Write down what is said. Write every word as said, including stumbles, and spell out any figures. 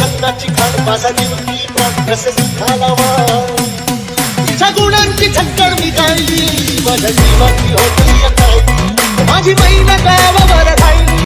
रक्ताची खाण माझ्याची होती पण कसे सुद्धा लावा तिच्या गुणांची झक्कड मी गायली माझ्या जीवाची होती माझी बहीण गावावर राहिली.